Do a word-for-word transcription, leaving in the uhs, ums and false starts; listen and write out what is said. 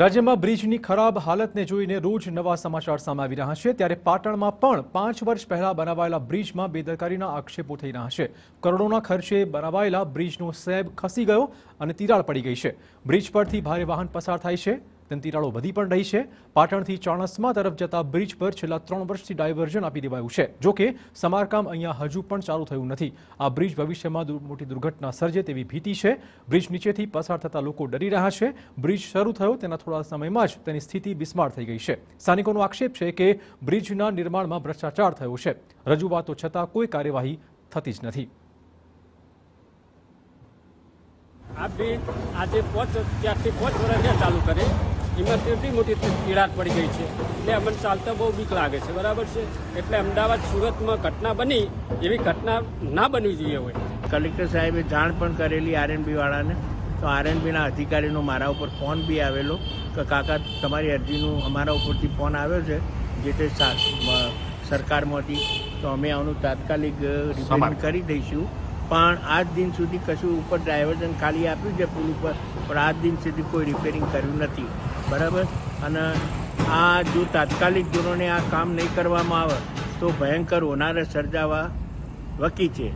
राज्य में ब्रीज की खराब हालत ने जोईने रोज नवा समाचार सामे आवी रह्या छे। त्यारे पाटण में पण पांच वर्ष पहला बनावायेला ब्रीज में बेदरकारीना आक्षेपो थई रह्या छे। करोड़ोना खर्चे बनावायेला ब्रीजनो सेब खसी गयो अने तिराड़ पड़ी गई है। ब्रीज परथी भारे वाहन पसार थाय छे तेनी तिराड़ो वधी पण रही है। पाटणथी चाणस्मा तरफ जता ब्रीज पर छेल्ला त्रण वर्षथी डायवर्जन आपी देवायुं छे। जो के समारकाम अहींया हजू पण चालू थयुं नथी। आ ब्रीज भविष्यमां मोटी दुर्घटना सर्जे तेवी भीति छे। ब्रीज नीचेथी पसार थता लोको डरी रह्या छे। ब्रीज शरू थयो तेना थोड़ा समयमां ज तेनी स्थिति बिस्मार थई गई छे। स्थानिकोनो आक्षेप छे के ब्रीजना निर्माणमां भ्रष्टाचार थयो छे। रजूआतो छतां कोई कार्यवाही थती ज नथी। आ ब्रीज आजे पांच वर्ष चालू करे એમાં કેટલી મોટી તિરાડ પડી ગઈ છે એટલે અમને ચાલતા બહુ બીક લાગે છે, બરાબર છે? એટલે અમદાવાદ સુરતમાં ઘટના બની એવી ઘટના ના બનવી જોઈએ હોય। કલેક્ટર સાહેબે જાણ પણ કરેલી આરએનબી વાળાને, તો આરએનબીના અધિકારીનો મારા ઉપર ફોન બી આવેલો કે કાકા તમારી અરજીનું અમારા ઉપરથી ફોન આવ્યો છે જે તે સરકારમાંથી, તો અમે આનું તાત્કાલિક રિપેરિંગ કરી દઈશું। પણ આજ દિન સુધી કશું ઉપર ડાયવર્ઝન ખાલી આપ્યું છે પુલ ઉપર, પણ આજ દિન સુધી કોઈ રિપેરિંગ કર્યું નથી, બરાબર? અને આ જો તાત્કાલિક ધોરણે આ કામ નહીં કરવામાં આવે તો ભયંકર હોનારત સર્જાવા વકી છે।